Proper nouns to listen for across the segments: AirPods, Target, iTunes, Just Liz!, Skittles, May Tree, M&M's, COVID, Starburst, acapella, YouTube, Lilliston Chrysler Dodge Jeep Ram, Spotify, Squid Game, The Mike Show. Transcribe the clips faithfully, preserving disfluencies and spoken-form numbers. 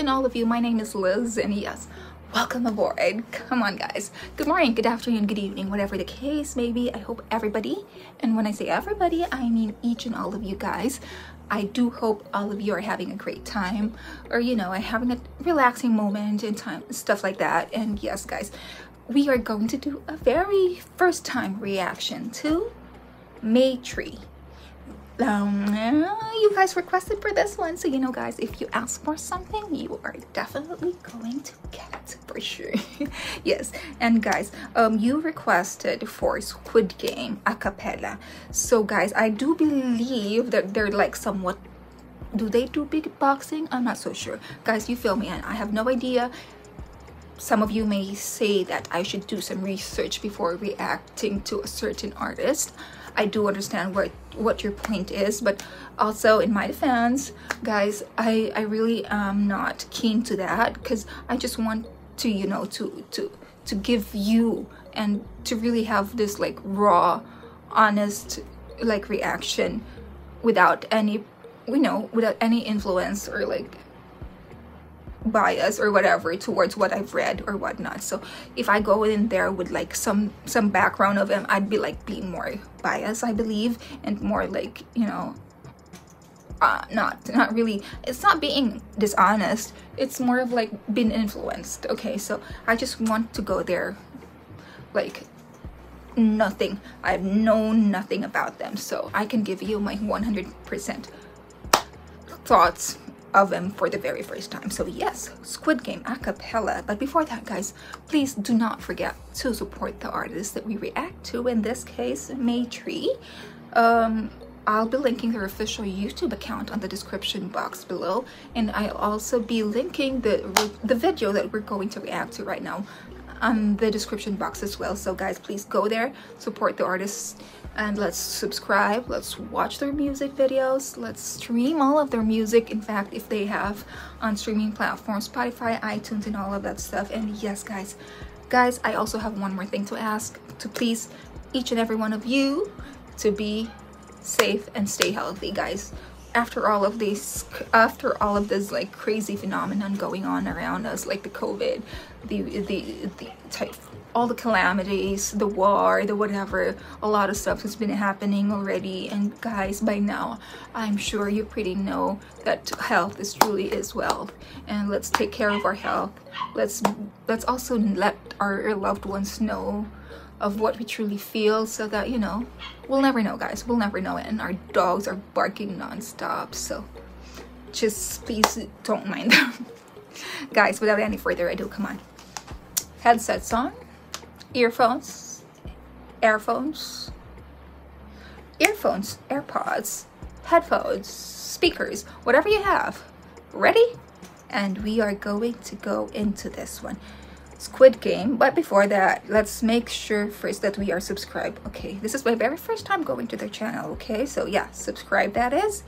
and all of you. My name is Liz, and yes, welcome aboard. Come on, guys. Good morning, good afternoon, good evening, whatever the case may be. I hope everybody, and when I say everybody, I mean each and all of you guys. I do hope all of you are having a great time, or, you know, having a relaxing moment in time, stuff like that. And yes, guys, we are going to do a very first time reaction to May Tree. Um, you guys requested for this one, so you know, guys, if you ask for something, you are definitely going to get it for sure. Yes, and guys, um, you requested for Squid Game Acapella. So guys, I do believe that they're like somewhat. Do they do beatboxing? I'm not so sure, guys. You feel me? And I have no idea. Some of you may say that I should do some research before reacting to a certain artist. I do understand what what your point is, but also in my defense, guys, I I really am not keen to that, because I just want to, you know, to to to give you and to really have this like raw, honest like reaction without any, you know, without any influence or like bias or whatever towards what I've read or whatnot. So if I go in there with like some some background of him, I'd be like being more biased, I believe, and more like, you know, uh not not really, it's not being dishonest, it's more of like being influenced. Okay, so I just want to go there like nothing. I've known nothing about them, so I can give you my one hundred percent thoughts of them for the very first time. So yes, Squid Game Acapella. But before that, guys, please do not forget to support the artists that we react to, in this case May Tree. um I'll be linking their official YouTube account on the description box below, and I'll also be linking the the video that we're going to react to right now on the description box as well. So guys, please go there, support the artists, and let's subscribe, let's watch their music videos, let's stream all of their music, in fact, if they have on streaming platforms, Spotify, iTunes, and all of that stuff. And yes, guys, guys, I also have one more thing to ask, to please each and every one of you to be safe and stay healthy, guys. After all of these, after all of this like crazy phenomenon going on around us, like the COVID, the the the type, all the calamities, the war, the whatever, a lot of stuff has been happening already. And guys, by now, I'm sure you pretty know that health is truly is wealth, and let's take care of our health. Let's let's also let our loved ones know of what we truly feel, so that, you know, we'll never know, guys, we'll never know it. And our dogs are barking non-stop, so just please don't mind them. Guys, without any further ado, come on, headsets on, earphones, earphones, earphones, AirPods, headphones, speakers, whatever you have, ready? And we are going to go into this one, Squid Game. But before that, let's make sure first that we are subscribed. Okay, this is my very first time going to their channel. Okay, so yeah, subscribe, that is,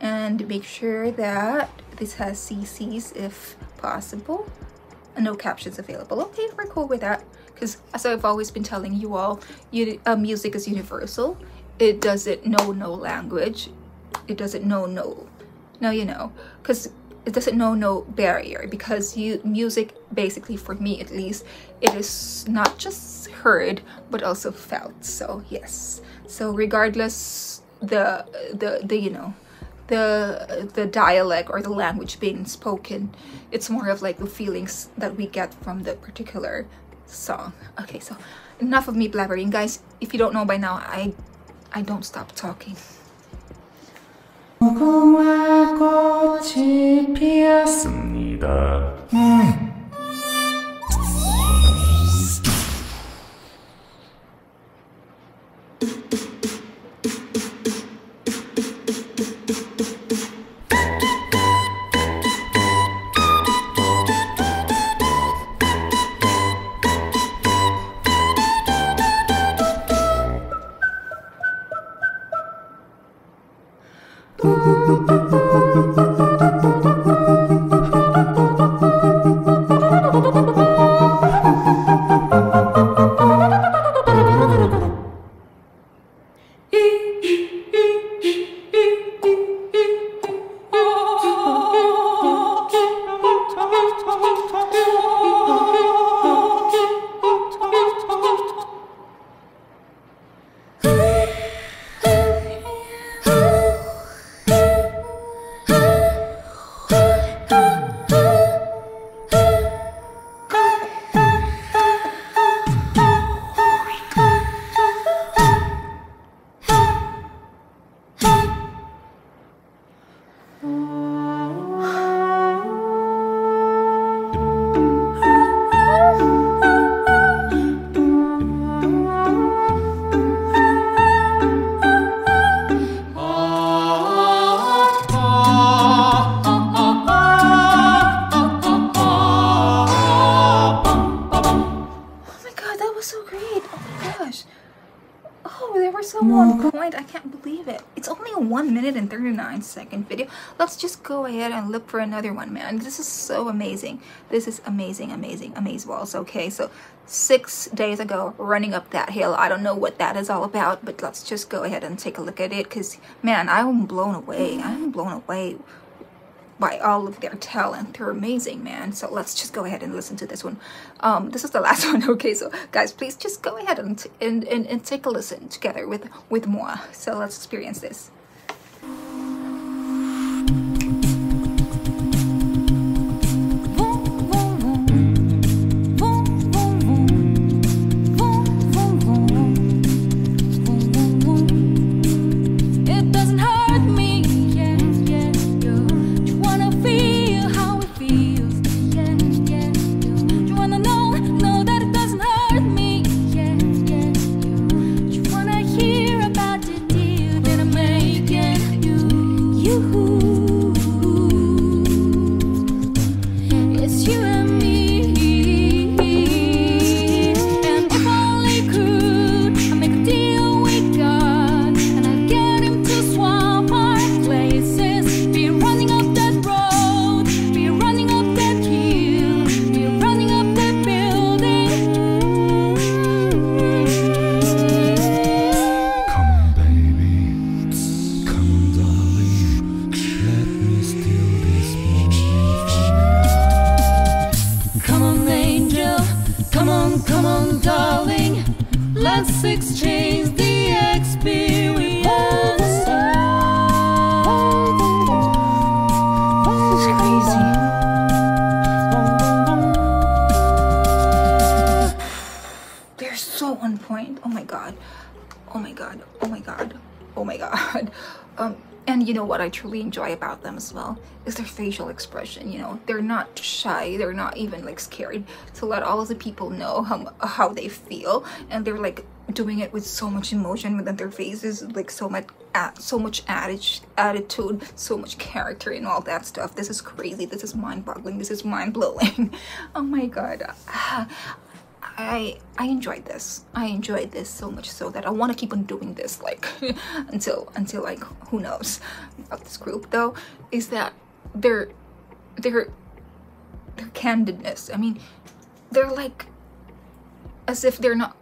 and make sure that this has C Cs if possible, and no captions available. Okay, we're cool with that, because as I've always been telling you all, you uh, music is universal. It doesn't know no language, it doesn't know no no you know, because it doesn't know no barrier, because you music, basically, for me at least, it is not just heard but also felt. So yes, so regardless the the the you know, the the dialect or the language being spoken, it's more of like the feelings that we get from the particular song. Okay, so enough of me blabbering, guys. If you don't know by now, I I don't stop talking. 꽃이 피었습니다. 음. right. Oh my gosh. Oh, they were so no. on point. I can't believe it. It's only a one minute and thirty-nine second video. Let's just go ahead and look for another one, man. This is so amazing. This is amazing, amazing, amazeballs. Okay, so six days ago, running up that hill. I don't know what that is all about, but let's just go ahead and take a look at it. Because, man, I'm blown away. I'm blown away by all of their talent. They're amazing, man. So let's just go ahead and listen to this one. Um, this is the last one, okay? So guys, please just go ahead and and, and, and take a listen together with, with moi. So let's experience this. Let's exchange the experience. This is crazy. They're so on point. Oh my god. Oh my god. Oh my god. Oh my god. Um, and you know what I truly enjoy about them as well is their facial expression. You know, they're not shy, they're not even like scared to let all of the people know how, how they feel, and they're like doing it with so much emotion within their faces, like so much uh, so much attitude, so much character and all that stuff. This is crazy. This is mind-boggling. This is mind-blowing. Oh my god. uh, I I enjoyed this. I enjoyed this so much so that I want to keep on doing this, like until until like who knows. About this group though is that their their their candidness. I mean, they're like as if they're not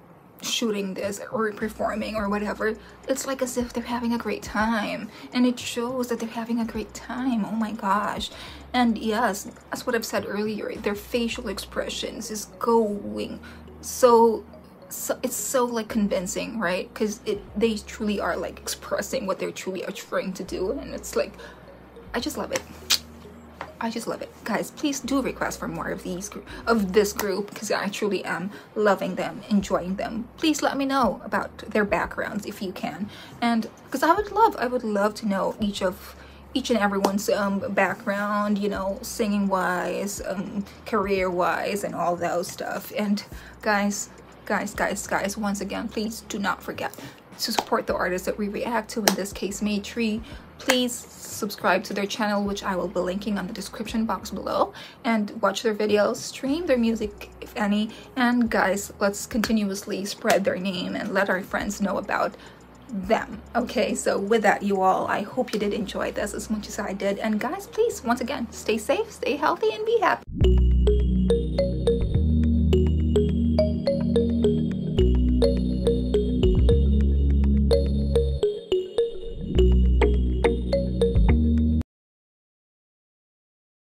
shooting this or performing or whatever. It's like as if they're having a great time, and it shows that they're having a great time. Oh my gosh. And yes, that's what I've said earlier, their facial expressions is going so so it's so like convincing, right? Because it they truly are like expressing what they're truly are trying to do, and it's like I just love it. I just love it. Guys, please do request for more of these of this group, because I truly am loving them, enjoying them. Please let me know about their backgrounds if you can, and because I would love I would love to know each of each and everyone's um background, you know, singing wise, um career wise, and all those stuff. And guys guys guys guys once again, please do not forget to support the artists that we react to, in this case May Tree. Please subscribe to their channel, which I will be linking on the description box below, and watch their videos, stream their music if any, and guys, let's continuously spread their name and let our friends know about them. Okay, so with that, you all, I hope you did enjoy this as much as I did, and guys, please once again, stay safe, stay healthy, and be happy.